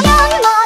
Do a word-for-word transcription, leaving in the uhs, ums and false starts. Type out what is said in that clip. young mom.